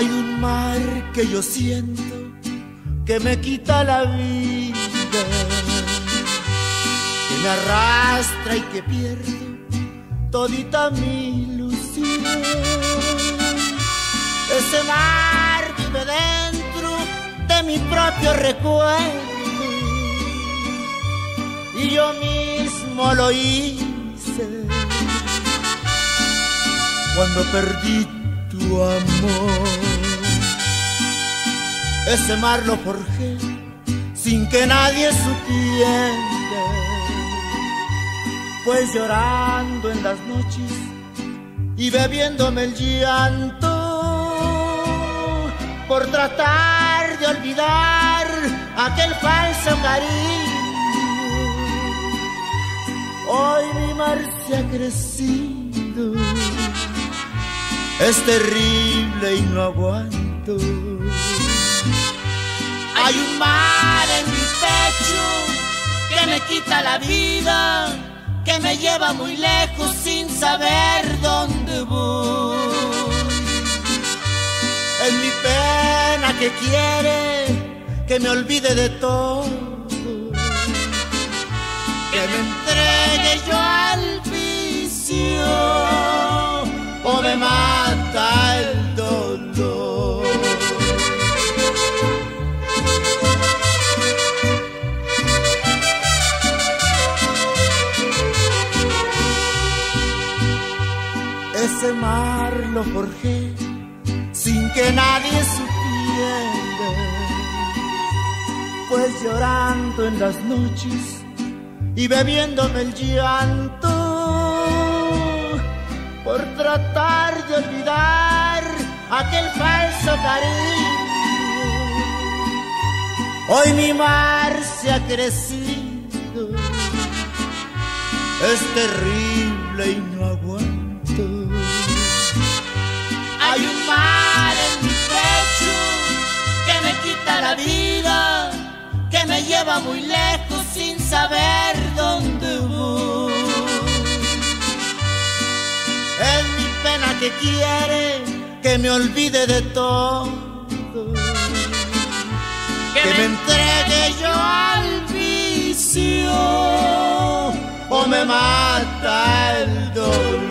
Hay un mar que yo siento que me quita la vida, que me arrastra y que pierdo todita mi ilusión. Ese mar vive dentro de mi propio recuerdo, y yo mismo lo hice cuando perdí tu amor. Ese mar lo forjé sin que nadie supiera, pues llorando en las noches y bebiéndome el llanto por tratar de olvidar aquel falso cariño. Hoy mi mar se ha crecido, es terrible y no aguanto. Hay un mar en mi pecho que me quita la vida, que me lleva muy lejos sin saber dónde voy. Es mi pena que quiere que me olvide de todo, que me entregue yo al vicio o me mata el dolor. Ese mar lo forjé sin que nadie supiera, pues llorando en las noches y bebiéndome el llanto por tratar de olvidar aquel falso cariño. Hoy mi mar se ha crecido, es terrible y no aguanto. Hay un mar en mi pecho que me quita la vida, que me lleva muy lejos sin saber dónde voy. Es mi pena que quiere que me olvide de todo, que me entregue yo al vicio o me mata el dolor.